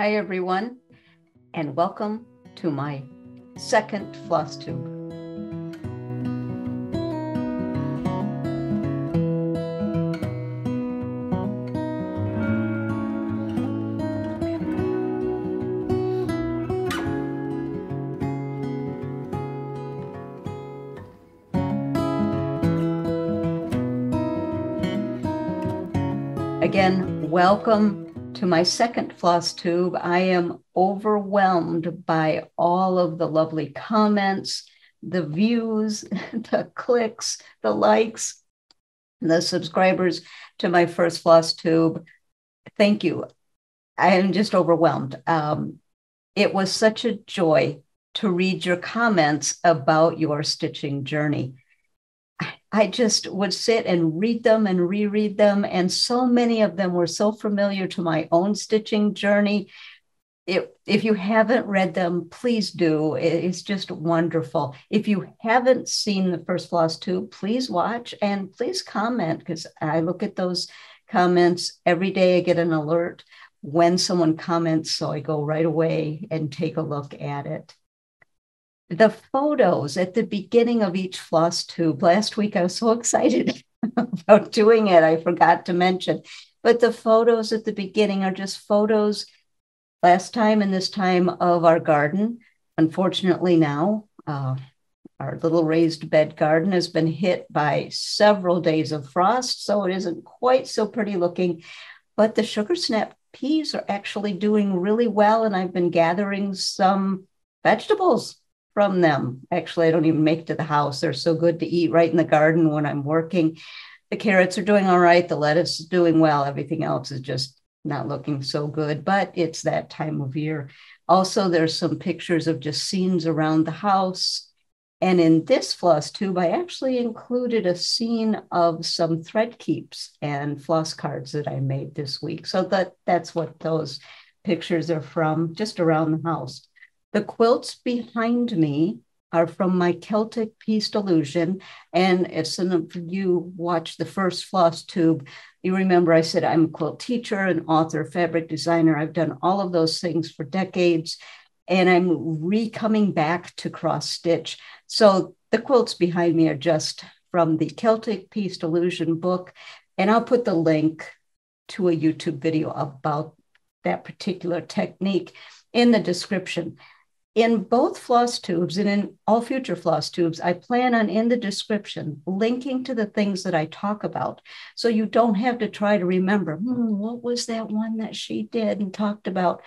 Hi everyone, and welcome to my second FlossTube. Again, welcome to my second FlossTube. I am overwhelmed by all of the lovely comments, the views, the clicks, the likes, the subscribers to my first FlossTube. Thank you. I am just overwhelmed. It was such a joy to read your comments about your stitching journey. I just would sit and read them and reread them. And so many of them were so familiar to my own stitching journey. If you haven't read them, please do. It's just wonderful. If you haven't seen the first FlossTube, please watch and please comment, because I look at those comments every day. I get an alert when someone comments, so I go right away and take a look at it. The photos at the beginning of each FlossTube. Last week, I was so excited about doing it, I forgot to mention. But the photos at the beginning are just photos last time and this time of our garden. Unfortunately now, our little raised bed garden has been hit by several days of frost, so it isn't quite so pretty looking. But the sugar snap peas are actually doing really well, and I've been gathering some vegetables from them. Actually, I don't even make it to the house. They're so good to eat right in the garden when I'm working. The carrots are doing all right. The lettuce is doing well. Everything else is just not looking so good, but it's that time of year. Also, there's some pictures of just scenes around the house. And in this FlossTube, I actually included a scene of some thread keeps and floss cards that I made this week. So that's what those pictures are from, just around the house. The quilts behind me are from my Celtic Pieced Illusion. And if some of you watched the first FlossTube, you remember I said I'm a quilt teacher, an author, fabric designer. I've done all of those things for decades. And I'm coming back to cross stitch. So the quilts behind me are just from the Celtic Pieced Illusion book. And I'll put the link to a YouTube video about that particular technique in the description. In both FlossTubes and in all future FlossTubes, I plan on, in the description, linking to the things that I talk about. So you don't have to try to remember, what was that one that she did and talked about?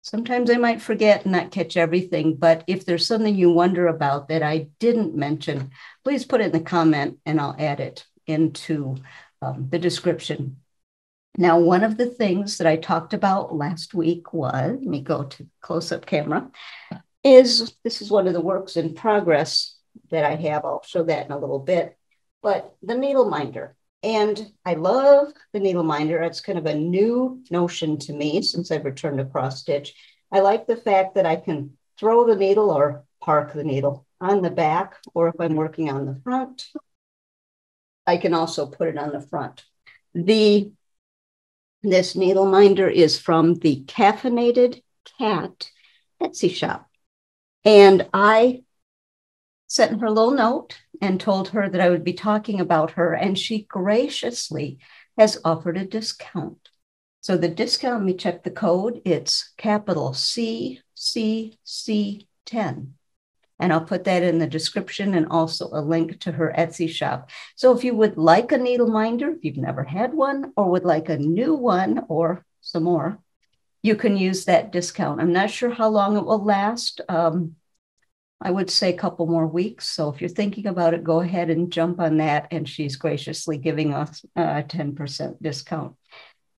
Sometimes I might forget and not catch everything, but if there's something you wonder about that I didn't mention, please put it in the comment and I'll add it into the description. Now, one of the things that I talked about last week was, let me go to close-up camera, this is one of the works in progress that I have. I'll show that in a little bit, but the needle minder. And I love the needle minder. It's kind of a new notion to me since I've returned to cross stitch. I like the fact that I can throw the needle or park the needle on the back, or if I'm working on the front, I can also put it on the front. This needle minder is from the Caffeinated Cat Etsy shop. And I sent her a little note and told her that I would be talking about her, and she graciously has offered a discount. So the discount, let me check the code, it's capital CCC10. And I'll put that in the description and also a link to her Etsy shop. So if you would like a needle minder, if you've never had one, or would like a new one or some more, you can use that discount. I'm not sure how long it will last. I would say a couple more weeks. So if you're thinking about it, go ahead and jump on that. And she's graciously giving us a 10% discount.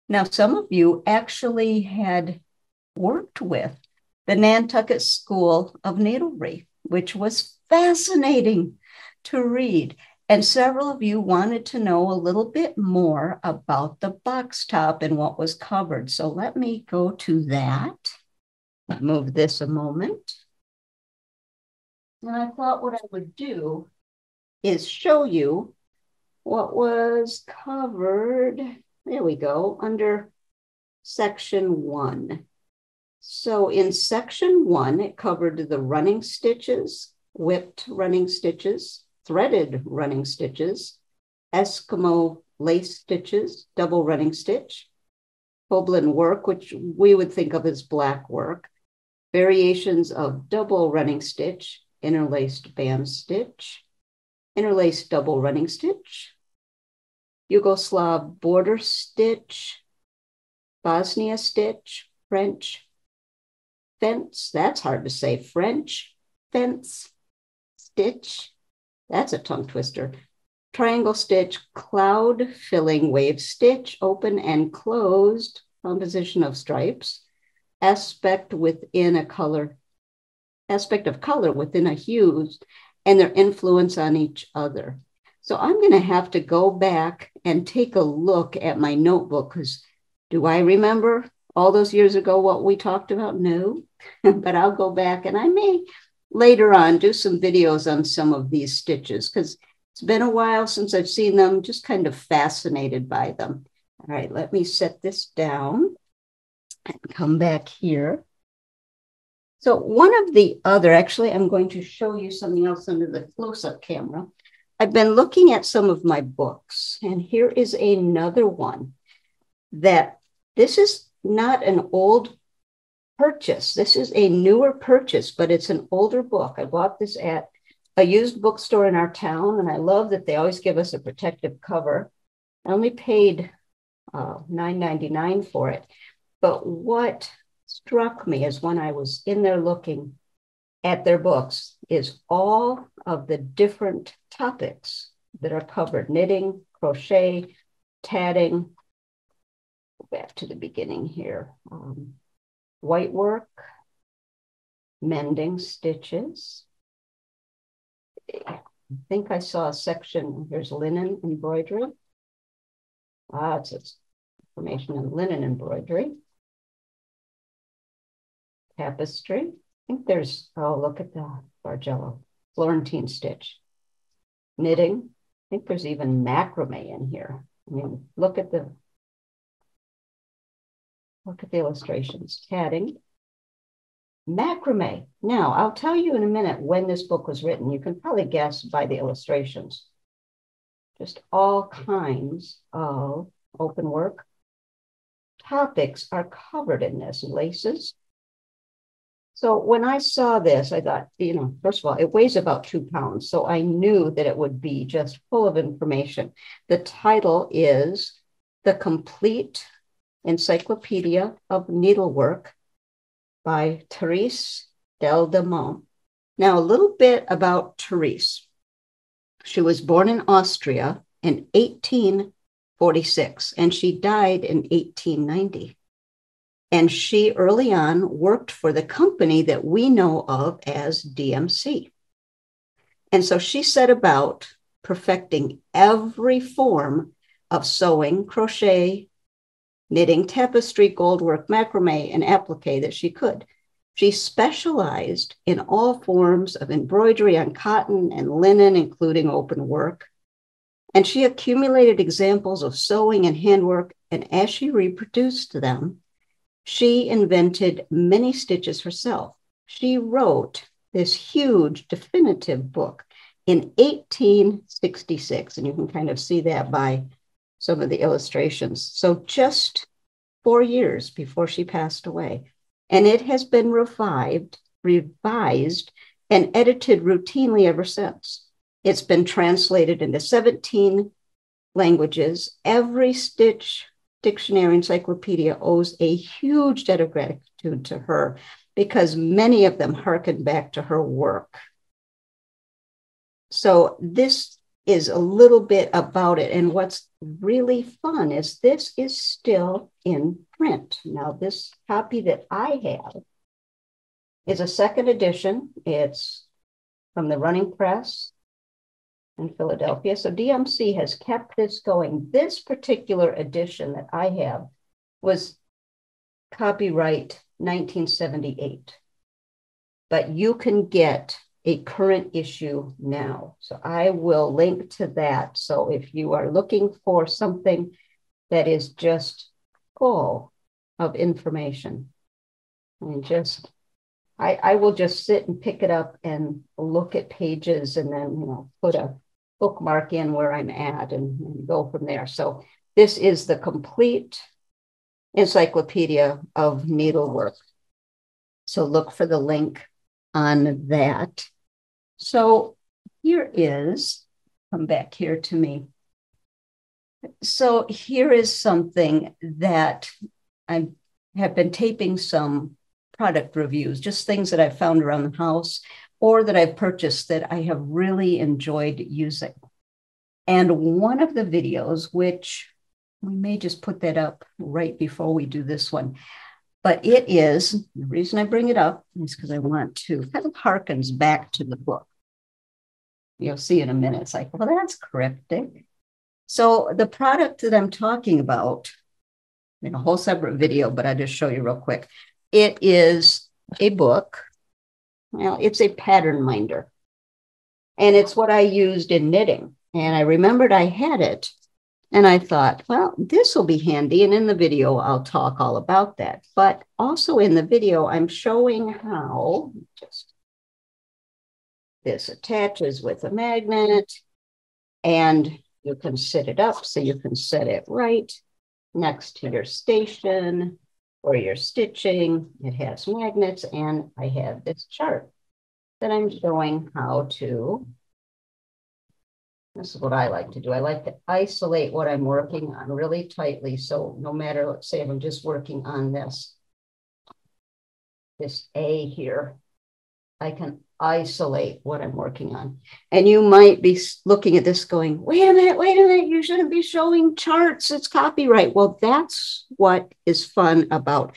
Now, some of you actually had worked with the Nantucket School of Needlery, which was fascinating to read. And several of you wanted to know a little bit more about the box top and what was covered. So let me go to that, move this a moment. And I thought what I would do is show you what was covered. There we go, under section 1. So in section one, it covered the running stitches, whipped running stitches, threaded running stitches, Eskimo lace stitches, double running stitch, Gobelin work, which we would think of as black work, variations of double running stitch, interlaced band stitch, interlaced double running stitch, Yugoslav border stitch, Bosnia stitch, French fence, that's hard to say, French fence stitch, that's a tongue twister, triangle stitch, cloud filling wave stitch, open and closed composition of stripes, aspect of color within a hue, and their influence on each other. So I'm going to have to go back and take a look at my notebook, because do I remember all those years ago what we talked about? No, but I'll go back, and I may later on do some videos on some of these stitches, because it's been a while since I've seen them, just kind of fascinated by them. All right, let me set this down and come back here. So one of the other, actually, I'm going to show you something else under the close-up camera. I've been looking at some of my books, and here is another one that this is not an old purchase. This is a newer purchase, but it's an older book. I bought this at a used bookstore in our town, and I love that they always give us a protective cover. I only paid $9.99 for it, but what struck me as when I was in there looking at their books is all of the different topics that are covered: knitting, crochet, tatting. Go back to the beginning here. White work, mending stitches. I think I saw a section. Here's linen embroidery. Lots of information on linen embroidery. Tapestry. I think there's, oh, look at the Bargello, Florentine stitch, knitting. I think there's even macrame in here. I mean, look at the illustrations. Tatting, macrame. Now, I'll tell you in a minute when this book was written. You can probably guess by the illustrations. Just all kinds of open work topics are covered in this. Laces. So when I saw this, I thought, you know, first of all, it weighs about 2 pounds. So I knew that it would be just full of information. The title is The Complete Encyclopedia of Needlework by Thérèse de Dillmont. Now, a little bit about Thérèse. She was born in Austria in 1846, and she died in 1890. And she early on worked for the company that we know of as DMC. And so she set about perfecting every form of sewing, crochet, knitting, tapestry, goldwork, macrame, and applique that she could. She specialized in all forms of embroidery on cotton and linen, including open work. And she accumulated examples of sewing and handwork, and as she reproduced them, she invented many stitches herself. She wrote this huge definitive book in 1866, and you can kind of see that by some of the illustrations. So just 4 years before she passed away, and it has been revised, and edited routinely ever since. It's been translated into 17 languages. Every stitch dictionary encyclopedia owes a huge debt of gratitude to her, because many of them harken back to her work. So this is a little bit about it. And what's really fun is this is still in print. Now, this copy that I have is a second edition. It's from the Running Press in Philadelphia. So DMC has kept this going. This particular edition that I have was copyright 1978, but you can get a current issue now. So I will link to that. So if you are looking for something that is just full of information, I just, I will just sit and pick it up and look at pages and then, you know, put a bookmark in where I'm at and go from there. So this is the Complete Encyclopedia of Needlework. So look for the link on that. So here is, come back here to me. So here is something that I have been taping some product reviews, just things that I've found around the house or that I've purchased that I have really enjoyed using. And one of the videos, which we may just put that up right before we do this one, but it is, the reason I bring it up is because I want to, kind of harkens back to the book. You'll see in a minute, it's like, well, that's cryptic. So the product that I'm talking about, in a whole separate video, but I'll just show you real quick. It is a book. Well, it's a pattern minder. And it's what I used in knitting. And I remembered I had it. And I thought, well, this will be handy. And in the video, I'll talk all about that. But also in the video, I'm showing how just this attaches with a magnet. And you can sit it up so you can set it right next to your station or your stitching. It has magnets, and I have this chart that I'm showing how to, this is what I like to do. I like to isolate what I'm working on really tightly. So no matter, let's say I'm just working on this A here, I can isolate what I'm working on. And you might be looking at this going, wait a minute, you shouldn't be showing charts, it's copyright. Well, that's what is fun about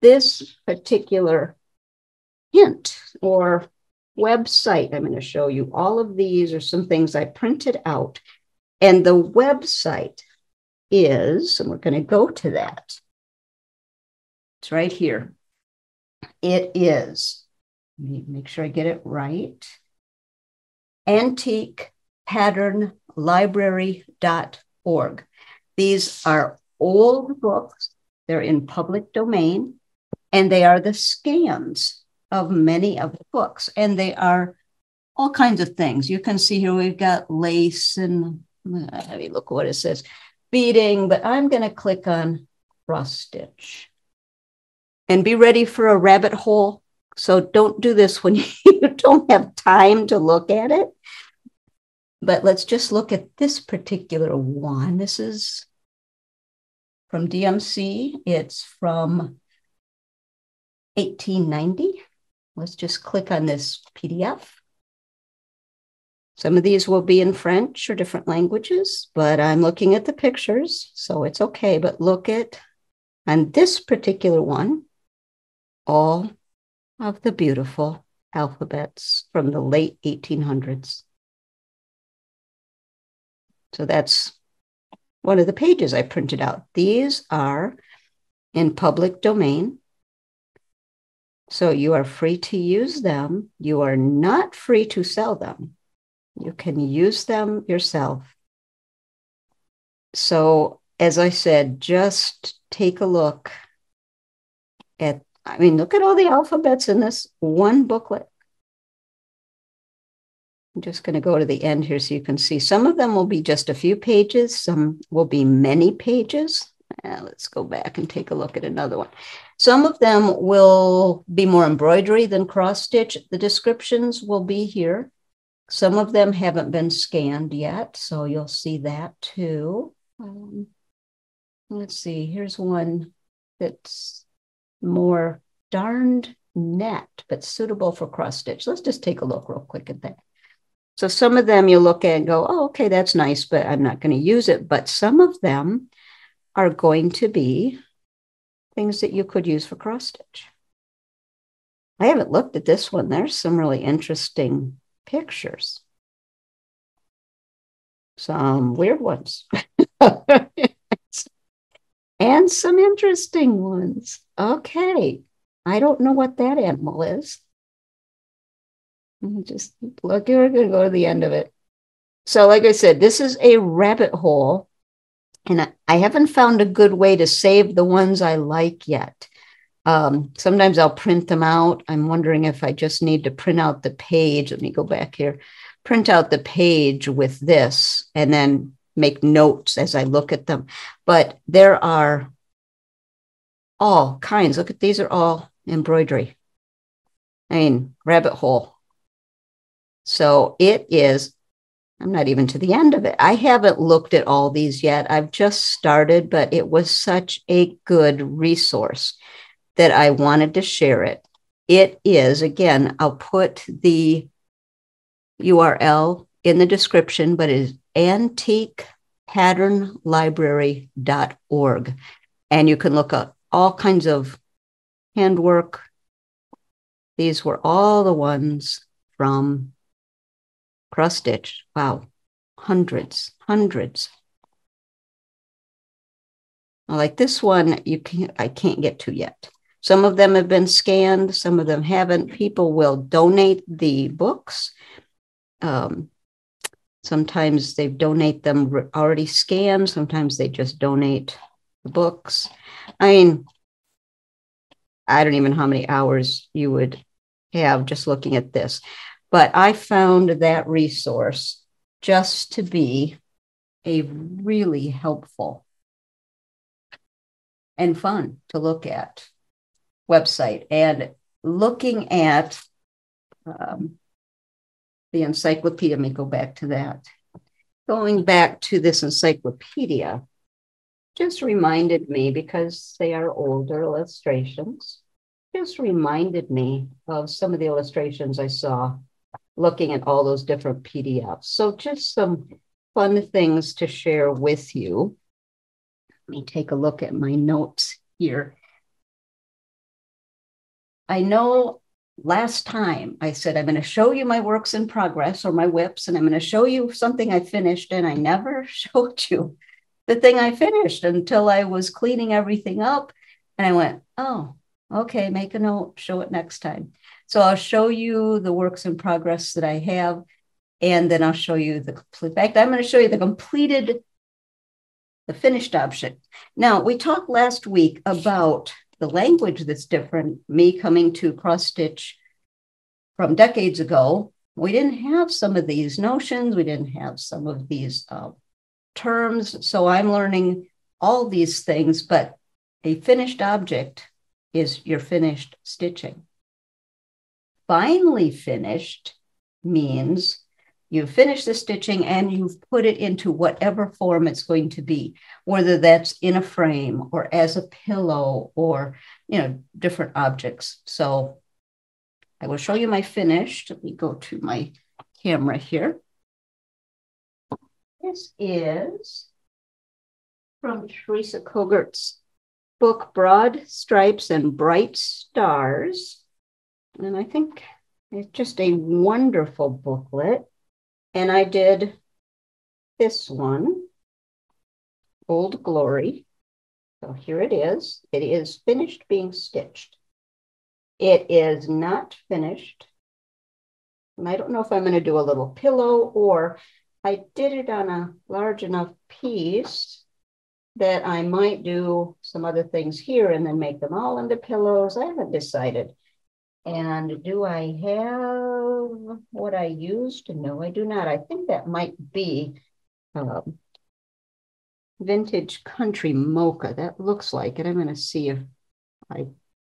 this particular hint or website. I'm going to show you all of these are some things I printed out. And the website is, and we're going to go to that. It's right here. It is, let me make sure I get it right, antiquepatternlibrary.org. These are old books. They're in public domain, and they are the scans of many of the books. And they are all kinds of things. You can see here we've got lace and, let me look what it says, beading, but I'm going to click on cross stitch. And be ready for a rabbit hole. So don't do this when you don't have time to look at it. But let's just look at this particular one. This is from DMC. It's from 1890. Let's just click on this PDF. Some of these will be in French or different languages, but I'm looking at the pictures, so it's okay. But look at, on this particular one, all of the beautiful alphabets from the late 1800s. So that's one of the pages I printed out. These are in public domain, so you are free to use them. You are not free to sell them. You can use them yourself. So as I said, just take a look at, I mean, look at all the alphabets in this one booklet. I'm just going to go to the end here so you can see. Some of them will be just a few pages. Some will be many pages. Let's go back and take a look at another one. Some of them will be more embroidery than cross-stitch. The descriptions will be here. Some of them haven't been scanned yet, so you'll see that too. Let's see, here's one that's more darned net, but suitable for cross stitch. Let's just take a look real quick at that. So some of them you look at and go, oh, okay, that's nice, but I'm not going to use it. But some of them are going to be things that you could use for cross stitch. I haven't looked at this one. There's some really interesting pictures. Some weird ones. And some interesting ones. Okay, I don't know what that animal is. Just look, you're going to go to the end of it. So like I said, this is a rabbit hole. And I haven't found a good way to save the ones I like yet. Sometimes I'll print them out. I'm wondering if I just need to print out the page. Let me go back here, print out the page with this and then make notes as I look at them. But there are all kinds. Look at these are all embroidery. I mean, rabbit hole. So it is, I'm not even to the end of it. I haven't looked at all these yet. I've just started, but it was such a good resource that I wanted to share it. It is, again, I'll put the URL in the description, but it is antiquepatternlibrary.org. And you can look up all kinds of handwork. These were all the ones from cross stitch. Wow, hundreds. Like this one, I can't get to yet. Some of them have been scanned, some of them haven't. People will donate the books. Sometimes they donate them already scanned. Sometimes they just donate the books. I mean, I don't even know how many hours you would have just looking at this. But I found that resource just to be a really helpful and fun to look at website. And looking at the encyclopedia, let me go back to that. Going back to this encyclopedia just reminded me, because they are older illustrations, just reminded me of some of the illustrations I saw looking at all those different PDFs. So just some fun things to share with you. Let me take a look at my notes here. I know last time I said, I'm going to show you my works in progress or my WIPs, and I'm going to show you something I finished, and I never showed you the thing I finished until I was cleaning everything up. And I went, oh, okay, make a note, show it next time. So I'll show you the works in progress that I have, and then I'll show you the complete. In fact, I'm going to show you the completed, the finished option. Now, we talked last week about the language that's different. Me coming to cross-stitch from decades ago, we didn't have some of these notions. We didn't have some of these terms. So I'm learning all these things, but a finished object is your finished stitching. Finally finished means you've finished the stitching and you've put it into whatever form it's going to be, whether that's in a frame or as a pillow or, you know, different objects. So I will show you my finished. Let me go to my camera here. This is from Teresa Kogert's book, Broad Stripes and Bright Stars. And I think it's just a wonderful booklet. And I did this one, Old Glory. So here it is. It is finished being stitched. It is not finished. And I don't know if I'm going to do a little pillow, or I did it on a large enough piece that I might do some other things here and then make them all into pillows. I haven't decided. And do I have what I used? No, I do not. I think that might be vintage country mocha. That looks like it. I'm going to see if I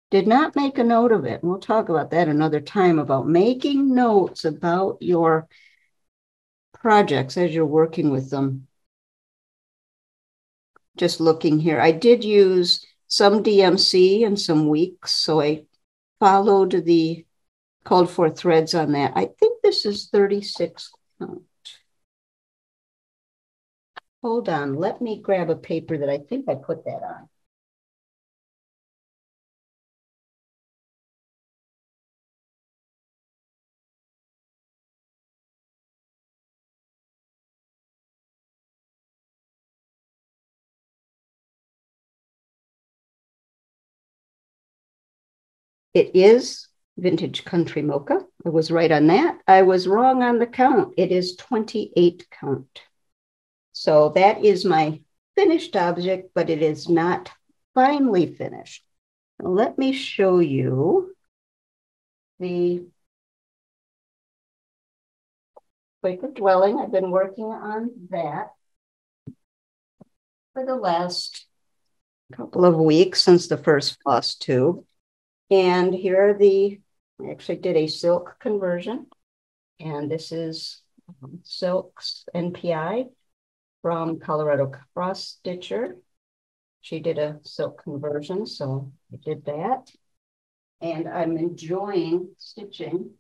did not make a note of it. And we'll talk about that another time, about making notes about your projects as you're working with them. Just looking here, I did use some DMC and some Weeks, so I followed the called for threads on that. I think this is 36 count. Hold on, let me grab a paper that I think I put that on. It is vintage country mocha. I was right on that. I was wrong on the count. It is 28 count. So that is my finished object, but it is not finally finished. Let me show you the Quaker Dwelling. I've been working on that for the last couple of weeks since the first FlossTube. And here are the, I actually did a silk conversion. And this is Silks NPI from Colorado Cross Stitcher. She did a silk conversion, so I did that. And I'm enjoying stitching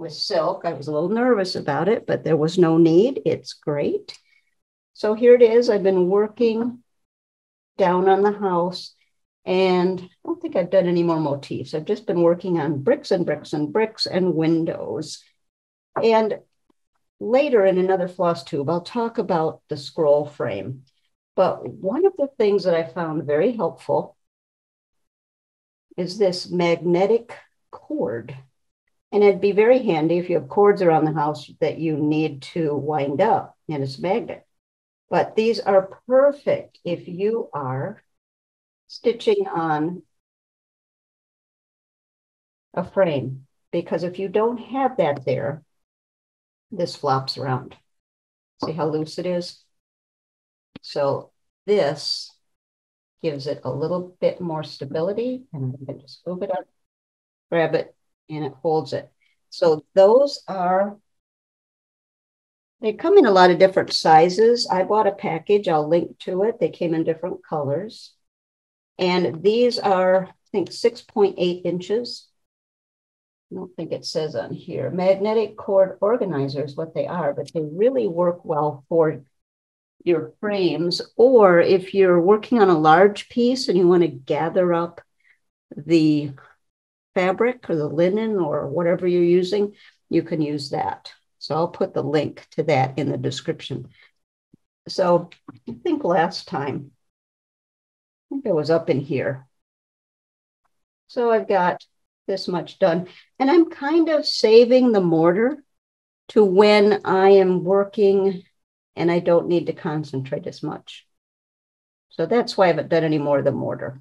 with silk. I was a little nervous about it, but there was no need. It's great. So here it is. I've been working down on the house, and I don't think I've done any more motifs. I've just been working on bricks and bricks and bricks and windows. And later in another FlossTube, I'll talk about the scroll frame. But one of the things that I found very helpful is this magnetic cord. And it'd be very handy if you have cords around the house that you need to wind up, and it's magnet. But these are perfect if you are stitching on a frame, because if you don't have that there, this flops around. See how loose it is? So this gives it a little bit more stability, and I can just move it up, grab it, and it holds it. So those are, they come in a lot of different sizes. I bought a package, I'll link to it. They came in different colors. And these are, I think, 6.8 inches. I don't think it says on here. Magnetic cord organizers, what they are, but they really work well for your frames, or if you're working on a large piece and you want to gather up the fabric or the linen or whatever you're using, you can use that. So I'll put the link to that in the description. So I think last time, I think it was up in here. So I've got this much done, and I'm kind of saving the mortar to when I am working and I don't need to concentrate as much. So that's why I haven't done any more of the mortar.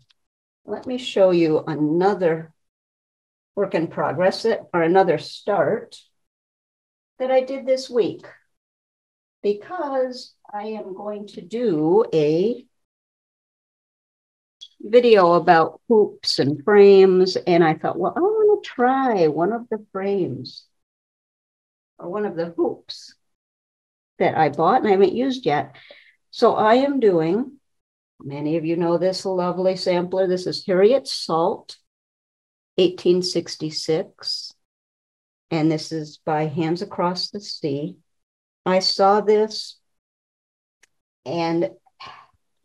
Let me show you another work in progress, or another start that I did this week, because I am going to do a video about hoops and frames. And I thought, well, I want to try one of the frames or one of the hoops that I bought and I haven't used yet. So I am doing, many of you know this lovely sampler. This is Harriet Salt, 1866. And this is by Hands Across the Sea. I saw this and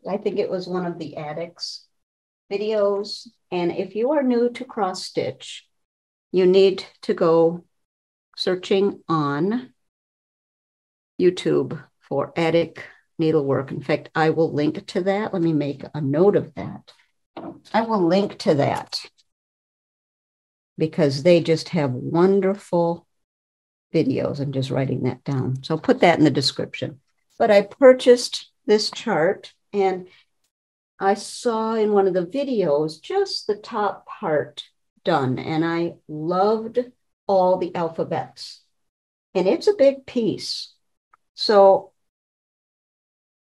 I think it was one of the Attic's videos. And if you are new to cross stitch, you need to go searching on YouTube for Attic Needlework. In fact, I will link to that. Let me make a note of that. I will link to that because they just have wonderful videos. I'm just writing that down. So I'll put that in the description. But I purchased this chart and I saw in one of the videos just the top part done, and I loved all the alphabets. And it's a big piece. So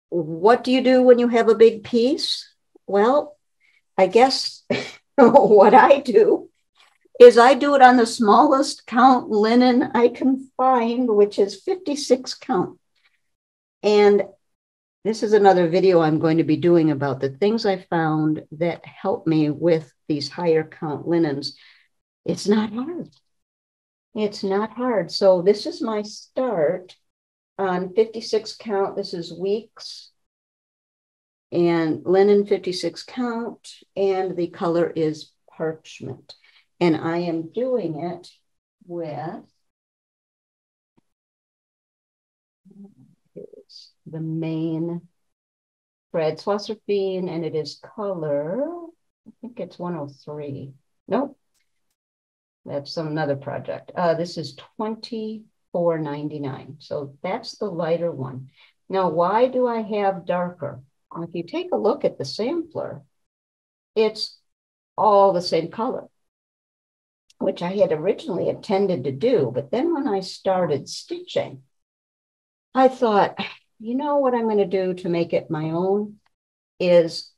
what do you do when you have a big piece? Well, I guess what I do is I do it on the smallest count linen I can find, which is 56 count. And this is another video I'm going to be doing about the things I found that help me with these higher count linens. It's not hard. It's not hard. So this is my start on 56 count. This is Weeks and linen 56 count, and the color is parchment. And I am doing it with the main thread, Swasserphine, and it is color, I think it's 103. Nope, that's another project. This is 24.99. So that's the lighter one. Now, why do I have darker? Well, if you take a look at the sampler, it's all the same color, which I had originally intended to do. But then when I started stitching, I thought, you know what I'm going to do to make it my own is,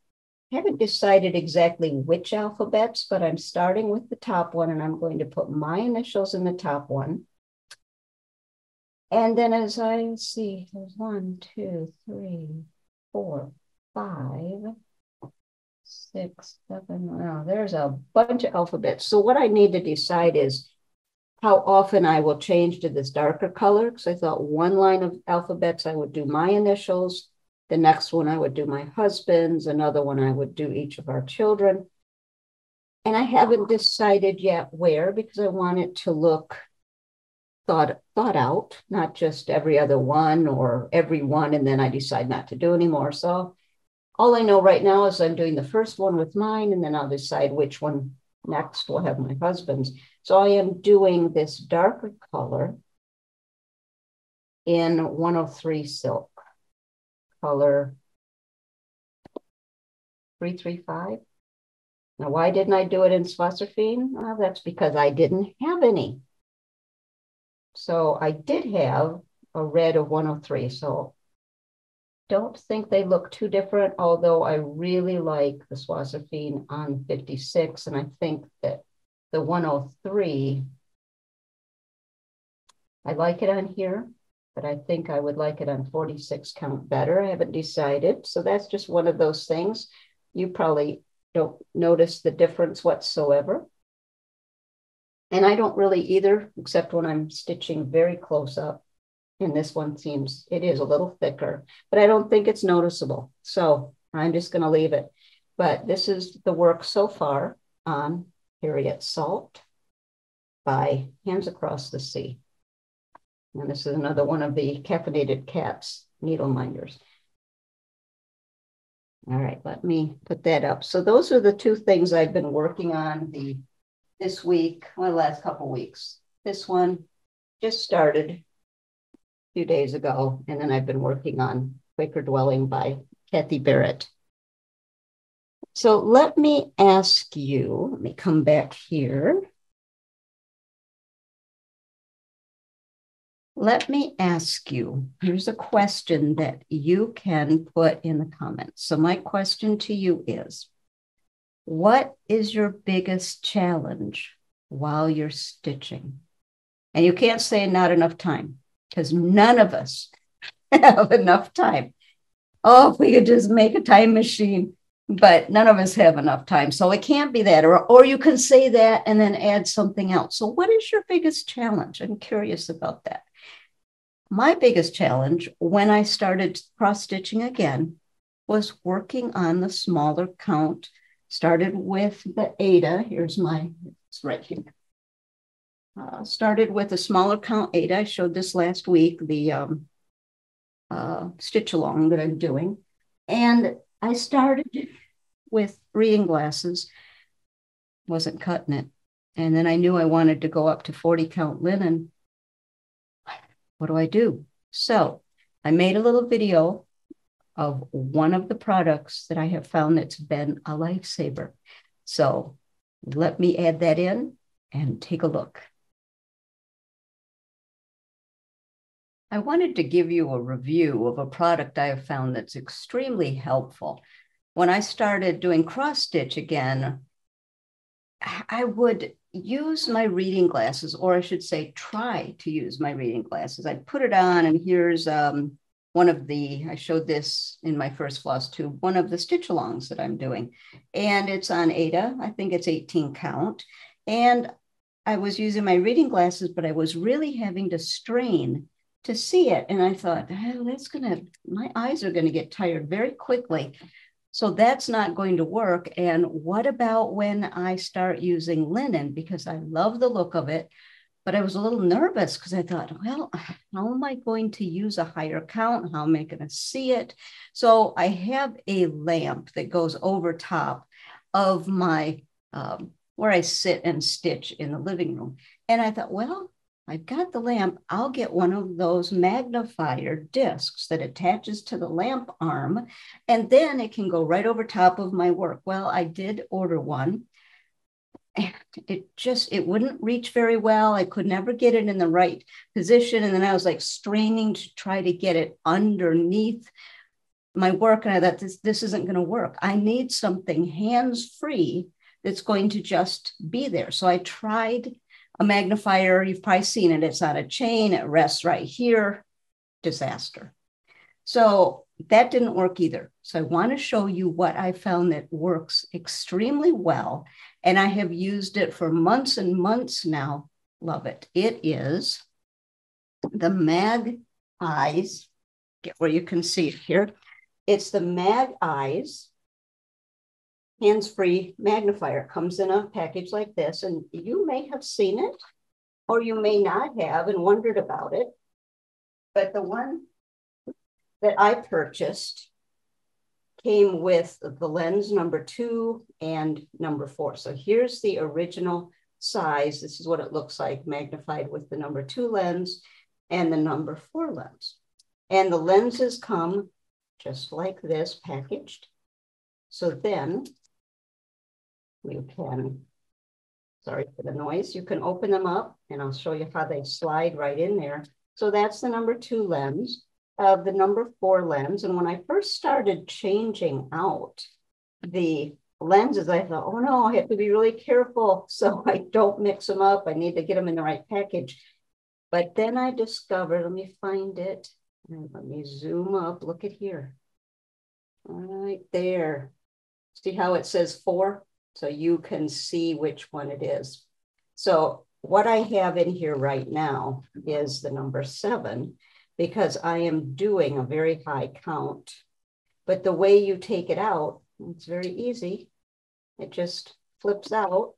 I haven't decided exactly which alphabets, but I'm starting with the top one, and I'm going to put my initials in the top one. And then as I see, 1, 2, 3, 4, 5, 6, 7, wow, there's a bunch of alphabets. So what I need to decide is how often I will change to this darker color, because I thought one line of alphabets I would do my initials, the next one I would do my husband's, another one I would do each of our children. And I haven't decided yet where, because I want it to look thought out, not just every other one or every one, and then I decide not to do anymore. So all I know right now is I'm doing the first one with mine, and then I'll decide which one next will have my husband's. So I am doing this darker color in 103 silk. Color 335. Now, why didn't I do it in Swasserphine? Well, that's because I didn't have any. So I did have a red of 103. So don't think they look too different, although I really like the Swasserphine on 56. And I think that the 103, I like it on here, but I think I would like it on 46 count better. I haven't decided. So that's just one of those things. You probably don't notice the difference whatsoever. And I don't really either, except when I'm stitching very close up. And this one seems, it is a little thicker, but I don't think it's noticeable. So I'm just going to leave it. But this is the work so far on Harriet Salt by Hands Across the Sea. And this is another one of the Caffeinated Cats needle minders. All right, let me put that up. So those are the two things I've been working on this week, well, the last couple weeks. This one just started a few days ago, and then I've been working on Quaker Dwelling by Kathy Barrick. So let me ask you, let me come back here. Let me ask you, here's a question that you can put in the comments. So my question to you is, what is your biggest challenge while you're stitching? And you can't say not enough time, because none of us have enough time. Oh, if we could just make a time machine, but none of us have enough time. So it can't be that, or you can say that and then add something else. So what is your biggest challenge? I'm curious about that. My biggest challenge when I started cross-stitching again was working on the smaller count. Started with the Ada. Here's my, it's right here. Started with a smaller count Ada. I showed this last week, the stitch along that I'm doing. And I started with reading glasses, wasn't cutting it. And then I knew I wanted to go up to 40 count linen. What do I do? So I made a little video of one of the products that I have found that's been a lifesaver. So let me add that in and take a look. I wanted to give you a review of a product I have found that's extremely helpful. When I started doing cross-stitch again, I would use my reading glasses, or I should say try to use my reading glasses. I'd put it on, and here's one of the, I showed this in my first FlossTube, one of the stitch-alongs that I'm doing. And it's on Ada, I think it's 18 count. And I was using my reading glasses, but I was really having to strain to see it. And I thought, oh, my eyes are gonna get tired very quickly. So that's not going to work. And what about when I start using linen? Because I love the look of it, but I was a little nervous because I thought, well, how am I going to use a higher count? How am I going to see it? So I have a lamp that goes over top of my, where I sit and stitch in the living room. And I thought, well, I've got the lamp. I'll get one of those magnifier discs that attaches to the lamp arm, and then it can go right over top of my work. Well, I did order one, and it wouldn't reach very well. I could never get it in the right position. And then I was like straining to try to get it underneath my work. And I thought, this isn't going to work. I need something hands-free that's going to just be there. So I tried a magnifier. You've probably seen it. It's on a chain. It rests right here. Disaster. So that didn't work either. So I want to show you what I found that works extremely well. And I have used it for months and months now. Love it. It is the Mag Eyes. Get where you can see it here. It's the Mag Eyes hands-free magnifier. It comes in a package like this, and you may have seen it, or you may not have and wondered about it. But the one that I purchased came with the lens number 2 and number 4. So here's the original size. This is what it looks like magnified with the number 2 lens and the number 4 lens. And the lenses come just like this, packaged. So then you can, sorry for the noise, you can open them up and I'll show you how they slide right in there. So that's the number 2 lens. Of the number 4 lens. And when I first started changing out the lenses, I thought, oh no, I have to be really careful so I don't mix them up. I need to get them in the right package. But then I discovered, let me find it. And let me zoom up, look at here. Right there. See how it says 4? So you can see which one it is. So what I have in here right now is the number 7. Because I am doing a very high count. But the way you take it out, it's very easy. It just flips out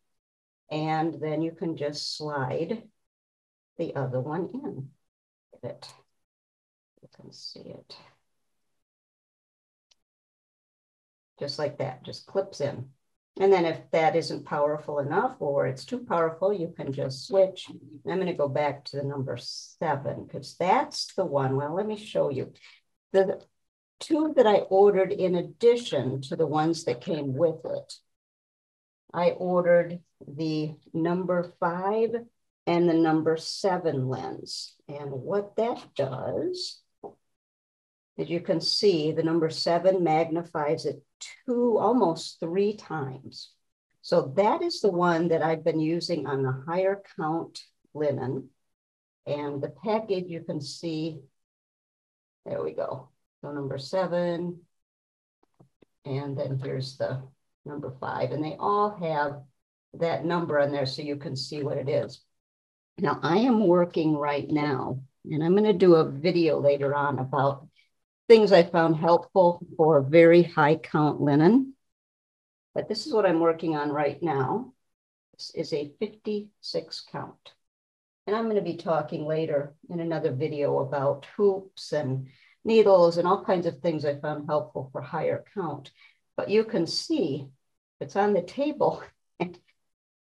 and then you can just slide the other one in. Get it. You can see it. Just like that, just clips in. And then if that isn't powerful enough or it's too powerful, you can just switch. I'm going to go back to the number 7 because that's the one. Well, let me show you. The 2 that I ordered in addition to the ones that came with it, I ordered the number 5 and the number 7 lens. And what that does is you can see the number 7 magnifies it 2, almost 3 times. So that is the one that I've been using on the higher count linen. And the package you can see, there we go. So number 7, and then here's the number 5, and they all have that number on there so you can see what it is. Now I am working right now, and I'm gonna do a video later on about things I found helpful for very high count linen. But this is what I'm working on right now. This is a 56 count. And I'm going to be talking later in another video about hoops and needles and all kinds of things I found helpful for higher count. But you can see it's on the table and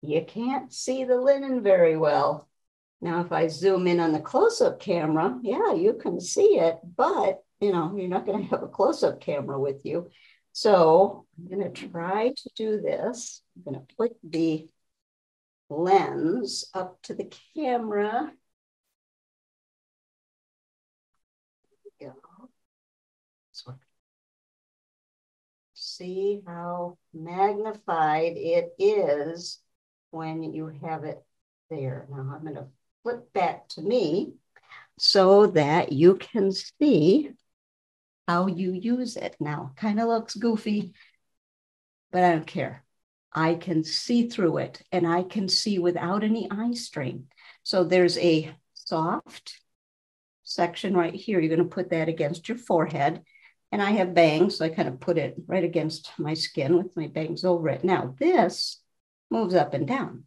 you can't see the linen very well. Now, if I zoom in on the close-up camera, yeah, you can see it, but you know, you're not going to have a close-up camera with you. So I'm going to try to do this. I'm going to put the lens up to the camera. There we go. See how magnified it is when you have it there. Now I'm going to flip back to me so that you can see how you use it. Now, kind of looks goofy, but I don't care. I can see through it and I can see without any eye strain. So there's a soft section right here. You're going to put that against your forehead. And I have bangs, so I kind of put it right against my skin with my bangs over it. Now this moves up and down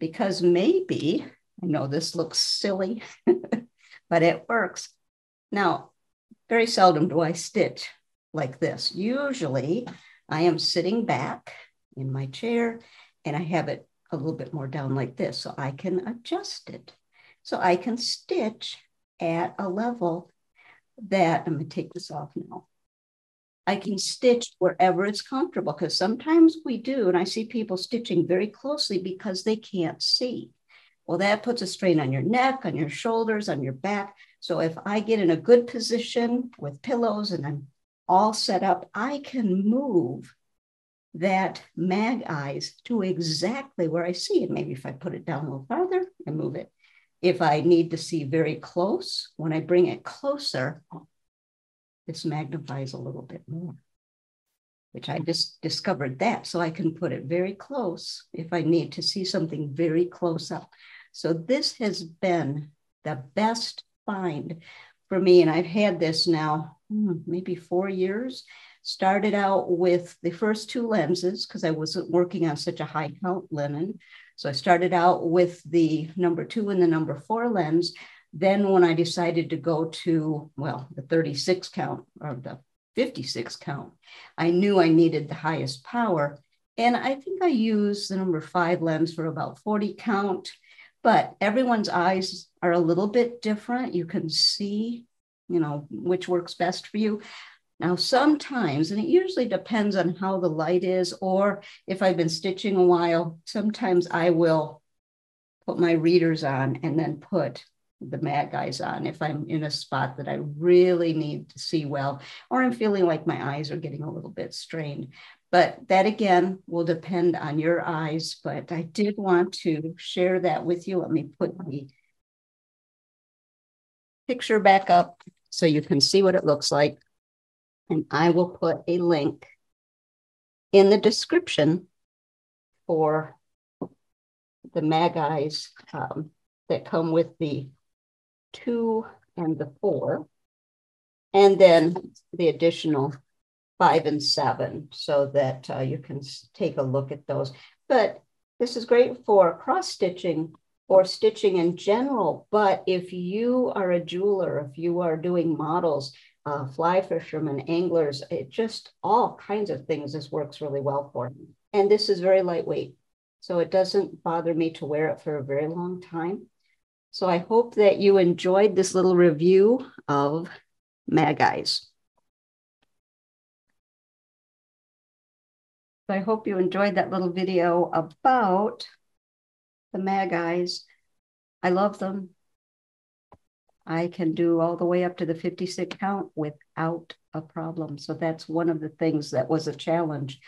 because maybe, I know this looks silly, but it works. Now, very seldom do I stitch like this. Usually I am sitting back in my chair and I have it a little bit more down like this so I can adjust it. So I can stitch at a level that, I'm gonna take this off now. I can stitch wherever it's comfortable, because sometimes we do, and I see people stitching very closely because they can't see. Well, that puts a strain on your neck, on your shoulders, on your back. So if I get in a good position with pillows and I'm all set up, I can move that mag eyes to exactly where I see it. Maybe if I put it down a little farther, I move it. If I need to see very close, when I bring it closer, this magnifies a little bit more, which I just discovered that. So I can put it very close if I need to see something very close up. So this has been the best find for me. And I've had this now maybe 4 years. Started out with the first two lenses because I wasn't working on such a high count linen. So I started out with the number 2 and the number 4 lens. Then when I decided to go to, well, the 36 count or the 56 count, I knew I needed the highest power. And I think I used the number 5 lens for about 40 count, but everyone's eyes are a little bit different. You can see, you know, which works best for you. Now, sometimes, and it usually depends on how the light is, or if I've been stitching a while, sometimes I will put my readers on and then put the mag eyes on if I'm in a spot that I really need to see well, or I'm feeling like my eyes are getting a little bit strained. But that, again, will depend on your eyes. But I did want to share that with you. Let me put the picture back up so you can see what it looks like. And I will put a link in the description for the mag eyes that come with the 2 and the 4, and then the additional 5 and 7, so that you can take a look at those. But this is great for cross stitching or stitching in general. But if you are a jeweler, if you are doing models, fly fishermen, anglers, it just all kinds of things this works really well for. And this is very lightweight, so it doesn't bother me to wear it for a very long time. So I hope that you enjoyed this little review of Mag Eyes. So I hope you enjoyed that little video about the Mag Eyes. I love them. I can do all the way up to the 56 count without a problem. So that's one of the things that was a challenge,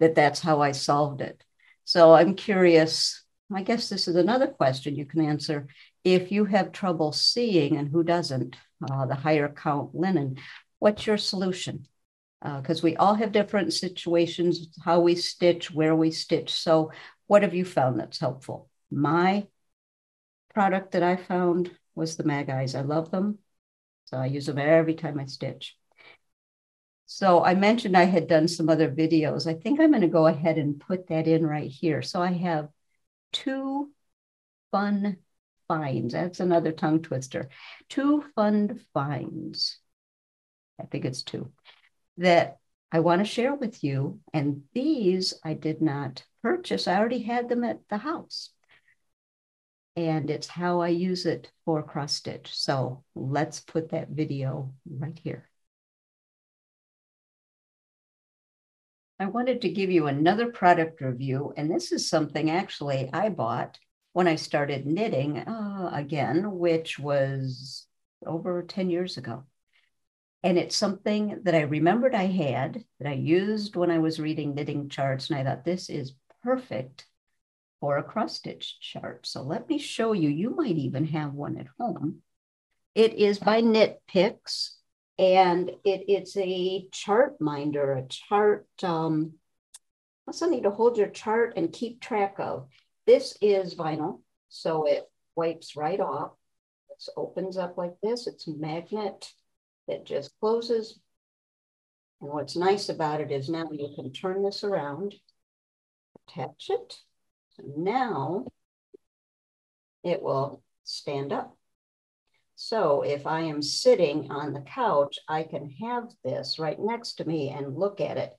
that's how I solved it. So I'm curious, I guess this is another question you can answer. If you have trouble seeing, and who doesn't, the higher count linen, what's your solution? Because we all have different situations, how we stitch, where we stitch. So what have you found that's helpful? My product that I found was the Mag Eyes. I love them. So I use them every time I stitch. So I mentioned I had done some other videos. I think I'm going to go ahead and put that in right here. So I have 2 fun finds. That's another tongue twister. 2 fun finds. I think it's 2 that I want to share with you. And these I did not purchase. I already had them at the house. And it's how I use it for cross stitch. So let's put that video right here. I wanted to give you another product review, and this is something actually I bought when I started knitting again, which was over 10 years ago. And it's something that I remembered I had, that I used when I was reading knitting charts, and I thought this is perfect for a cross stitch chart. So let me show you, you might even have one at home. It is by Knit Picks, and it's a chart minder, a chart, something to hold your chart and keep track of. This is vinyl, so it wipes right off. This opens up like this, it's a magnet that just closes. And what's nice about it is now you can turn this around, attach it. Now it will stand up. So if I am sitting on the couch, I can have this right next to me and look at it.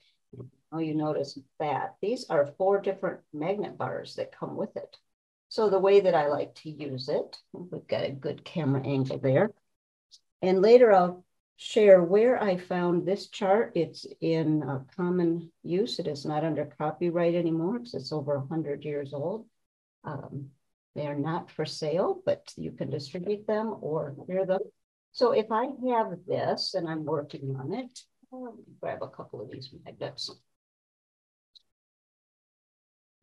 Oh, you notice that. These are 4 different magnet bars that come with it. So the way that I like to use it, we've got a good camera angle there. And later I'll share where I found this chart. It's in common use. It is not under copyright anymore because it's over 100 years old. They are not for sale, but you can distribute them or hear them. So if I have this and I'm working on it, let me grab a couple of these magnets.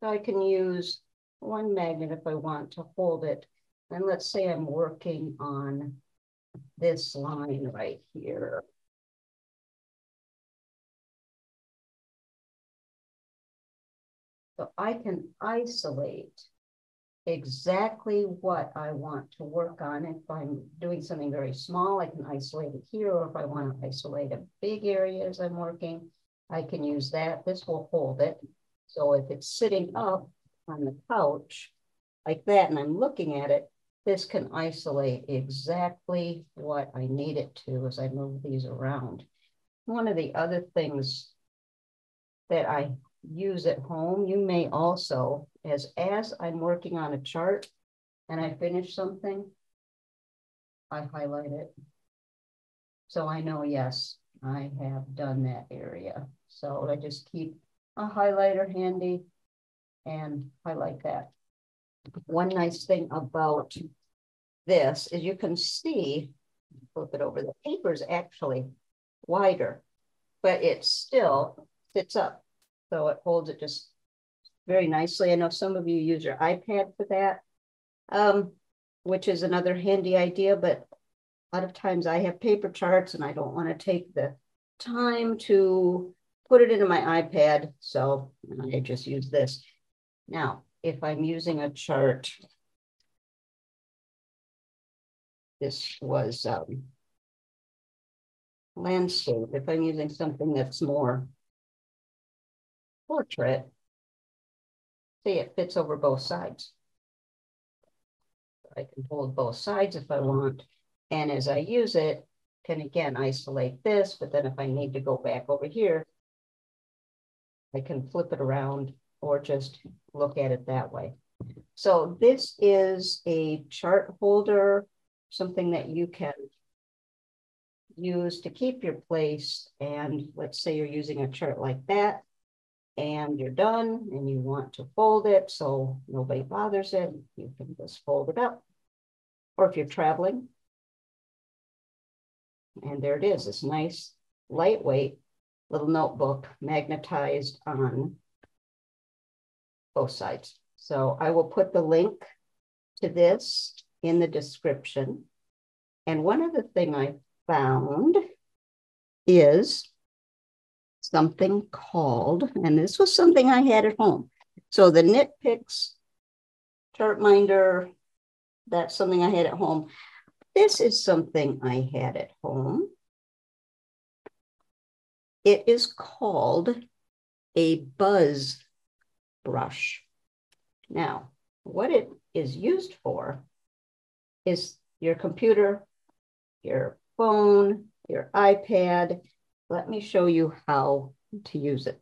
So I can use one magnet if I want to hold it. And let's say I'm working on this line right here. So I can isolate exactly what I want to work on. If I'm doing something very small, I can isolate it here, or if I want to isolate a big area as I'm working, I can use that. This will hold it. So if it's sitting up on the couch like that and I'm looking at it, this can isolate exactly what I need it to as I move these around. One of the other things that I use at home, you may also, as I'm working on a chart and I finish something, I highlight it. So I know, yes, I have done that area. So I just keep a highlighter handy and highlight that. One nice thing about this is you can see, flip it over, the paper is actually wider, but it still sits up. So it holds it just very nicely. I know some of you use your iPad for that, which is another handy idea, but a lot of times I have paper charts and I don't want to take the time to put it into my iPad. So I just use this. Now, if I'm using a chart, this was landscape. If I'm using something that's more portrait, see, it fits over both sides. I can hold both sides if I want. And as I use it, can again isolate this, but then if I need to go back over here, I can flip it around or just look at it that way. So this is a chart holder, something that you can use to keep your place. And let's say you're using a chart like that, and you're done and you want to fold it so nobody bothers it, you can just fold it up. Or if you're traveling, and there it is, this nice, lightweight little notebook magnetized on both sides. So I will put the link to this in the description. And one other thing I found is something called, and this was something I had at home. So the Knit Picks chart minder, that's something I had at home. This is something I had at home. It is called a BuzzBrush. Now, what it is used for is your computer, your phone, your iPad. Let me show you how to use it.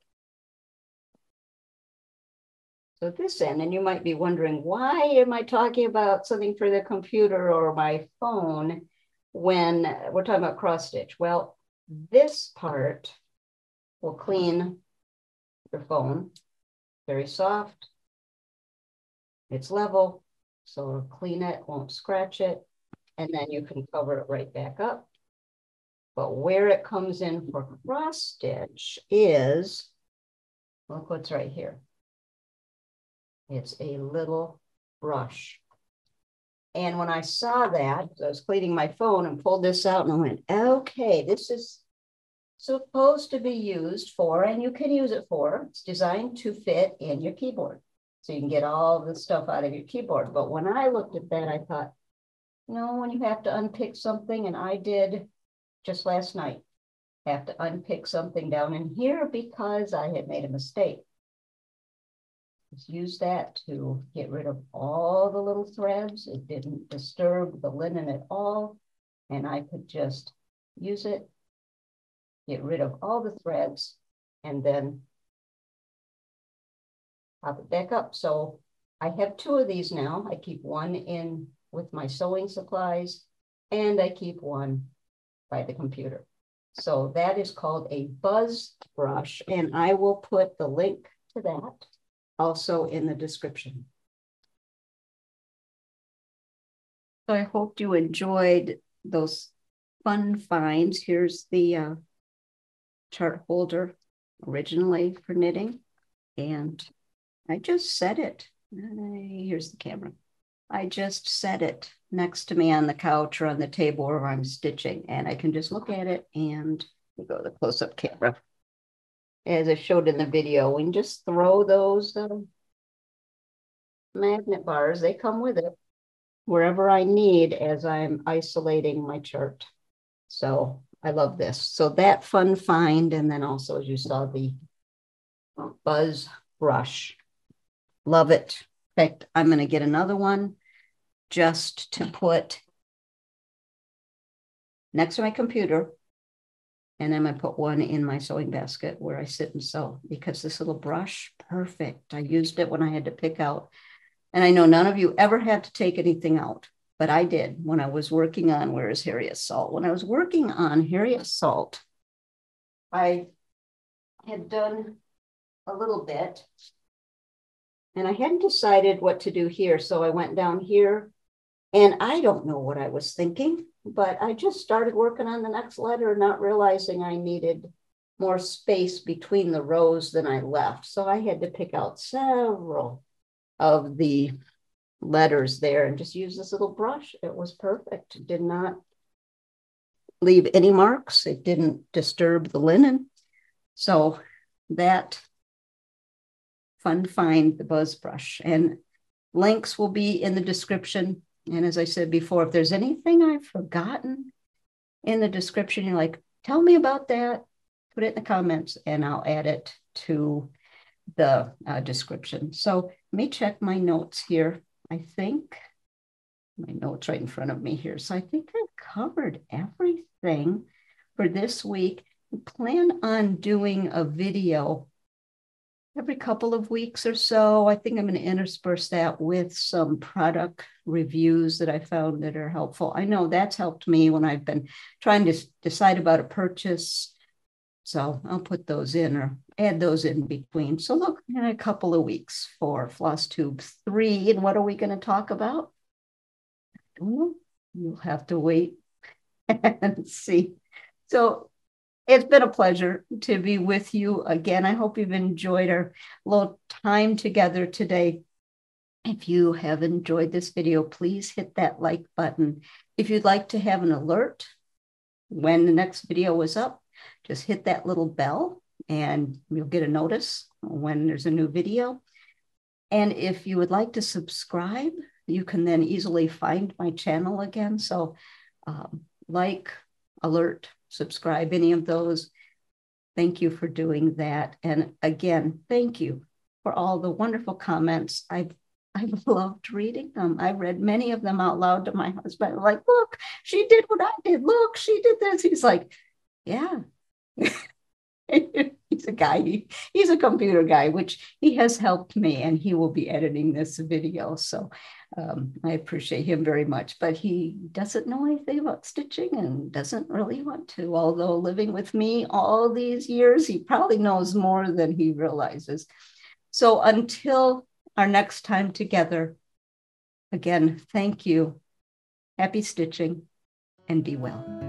So this end, and you might be wondering, why am I talking about something for the computer or my phone when we're talking about cross stitch? Well, this part will clean your phone. Very soft, it's level, so it'll clean it, won't scratch it, and then you can cover it right back up. But where it comes in for cross stitch is, look what's right here. It's a little brush. And when I saw that, I was cleaning my phone and pulled this out and I went, okay, this is supposed to be used for, and you can use it for, it's designed to fit in your keyboard. So you can get all the stuff out of your keyboard. But when I looked at that, I thought, you know, when you have to unpick something, and I did, just last night, I have to unpick something down in here because I had made a mistake. Just use that to get rid of all the little threads. It didn't disturb the linen at all. And I could just use it, get rid of all the threads, and then pop it back up. So I have two of these now. I keep one in with my sewing supplies and I keep one by the computer. So that is called a BuzzBrush, and I will put the link to that also in the description. So I hope you enjoyed those fun finds. Here's the chart holder originally for knitting, and I just set it. Here's the camera. I just set it next to me on the couch or on the table where I'm stitching, and I can just look at it, and we go to the close-up camera. As I showed in the video, we can just throw those magnet bars, they come with it, wherever I need as I'm isolating my chart. So I love this. So that fun find, and then also, as you saw, the BuzzBrush. Love it. In fact, I'm going to get another one just to put next to my computer. And I'm going to put one in my sewing basket where I sit and sew, because this little brush, perfect. I used it when I had to pick out. And I know none of you ever had to take anything out, but I did when I was working on, where is Harriet Salt? When I was working on Harriet Salt, I had done a little bit. And I hadn't decided what to do here, so I went down here, and I don't know what I was thinking, but I just started working on the next letter, not realizing I needed more space between the rows than I left. So I had to pick out several of the letters there and just use this little brush. It was perfect. It did not leave any marks. It didn't disturb the linen. So that fun find, the BuzzBrush, and links will be in the description. And as I said before, if there's anything I've forgotten in the description, you're like, tell me about that, put it in the comments, and I'll add it to the description. So let me check my notes here. I think my notes right in front of me here. So I think I've covered everything for this week. I plan on doing a video every couple of weeks or so. I think I'm going to intersperse that with some product reviews that I found that are helpful. I know that's helped me when I've been trying to decide about a purchase. So I'll put those in or add those in between. So look, in a couple of weeks for FlossTube 3. And what are we going to talk about? I don't know. You'll have to wait and see. So it's been a pleasure to be with you again. I hope you've enjoyed our little time together today. If you have enjoyed this video, please hit that like button. If you'd like to have an alert when the next video is up, just hit that little bell and you'll get a notice when there's a new video. And if you would like to subscribe, you can then easily find my channel again. So like, alert, subscribe, any of those. Thank you for doing that. And again, thank you for all the wonderful comments. I've loved reading them. I read many of them out loud to my husband. Like, look, she did what I did. Look, she did this. He's like, yeah. He's a guy. He's a computer guy, which he has helped me, and he will be editing this video. So I appreciate him very much, but he doesn't know anything about stitching and doesn't really want to. Although living with me all these years, he probably knows more than he realizes. So until our next time together, again, thank you. Happy stitching, and be well.